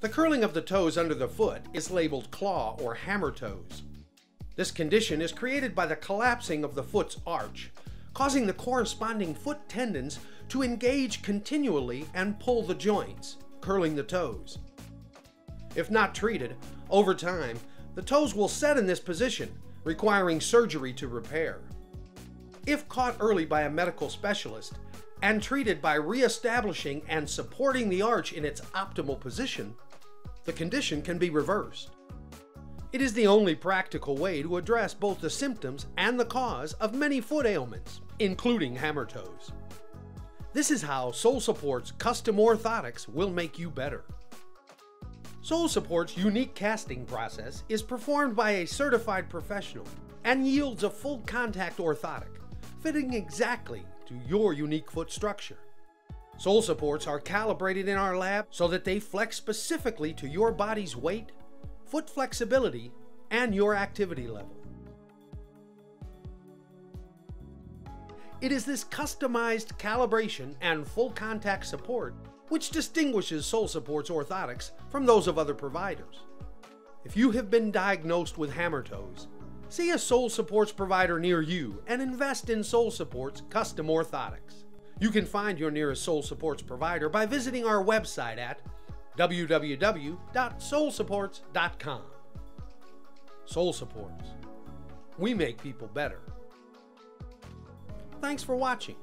The curling of the toes under the foot is labeled claw or hammer toes. This condition is created by the collapsing of the foot's arch, causing the corresponding foot tendons to engage continually and pull the joints, curling the toes. If not treated, over time, the toes will set in this position, requiring surgery to repair. If caught early by a medical specialist and treated by reestablishing and supporting the arch in its optimal position, the condition can be reversed. It is the only practical way to address both the symptoms and the cause of many foot ailments, including hammer toes. This is how Sole Supports Custom Orthotics will make you better. Sole Supports' unique casting process is performed by a certified professional and yields a full contact orthotic, fitting exactly to your unique foot structure. Sole Supports are calibrated in our lab so that they flex specifically to your body's weight, foot flexibility, and your activity level. It is this customized calibration and full contact support which distinguishes Sole Supports orthotics from those of other providers. If you have been diagnosed with hammer toes, see a Sole Supports provider near you and invest in Sole Supports Custom Orthotics. You can find your nearest Sole Supports provider by visiting our website at www.solesupports.com. Sole Supports. We make people better. Thanks for watching.